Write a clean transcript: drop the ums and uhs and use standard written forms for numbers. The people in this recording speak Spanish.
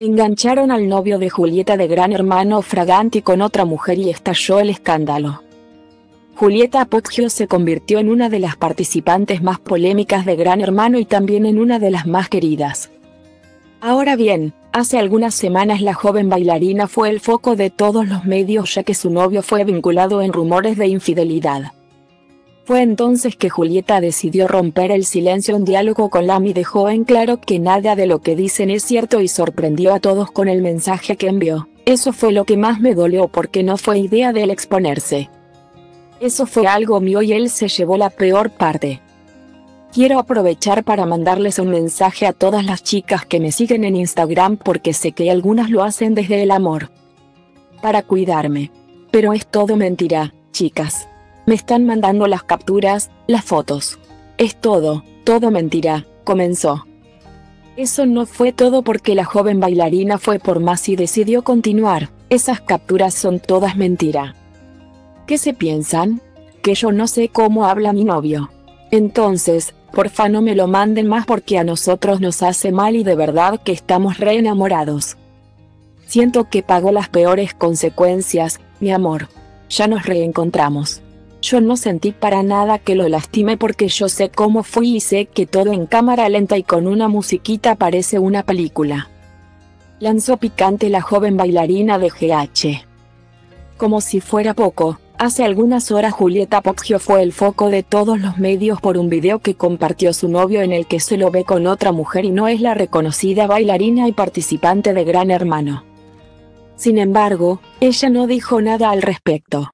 Engancharon al novio de Julieta de Gran Hermano Fraganti con otra mujer y estalló el escándalo. Julieta Poggio se convirtió en una de las participantes más polémicas de Gran Hermano y también en una de las más queridas. Ahora bien, hace algunas semanas la joven bailarina fue el foco de todos los medios ya que su novio fue vinculado en rumores de infidelidad. Fue entonces que Julieta decidió romper el silencio en diálogo con LAM y dejó en claro que nada de lo que dicen es cierto y sorprendió a todos con el mensaje que envió. Eso fue lo que más me dolió porque no fue idea de él exponerse. Eso fue algo mío y él se llevó la peor parte. Quiero aprovechar para mandarles un mensaje a todas las chicas que me siguen en Instagram porque sé que algunas lo hacen desde el amor. Para cuidarme. Pero es todo mentira, chicas. Me están mandando las capturas, las fotos. Es todo mentira, comenzó. Eso no fue todo porque la joven bailarina fue por más y decidió continuar. Esas capturas son todas mentira. ¿Qué se piensan? Que yo no sé cómo habla mi novio. Entonces, porfa no me lo manden más porque a nosotros nos hace mal y de verdad que estamos re enamorados. Siento que pagó las peores consecuencias, mi amor. Ya nos reencontramos. Yo no sentí para nada que lo lastimé porque yo sé cómo fui y sé que todo en cámara lenta y con una musiquita parece una película. Lanzó picante la joven bailarina de GH. Como si fuera poco, hace algunas horas Julieta Poggio fue el foco de todos los medios por un video que compartió su novio en el que se lo ve con otra mujer y no es la reconocida bailarina y participante de Gran Hermano. Sin embargo, ella no dijo nada al respecto.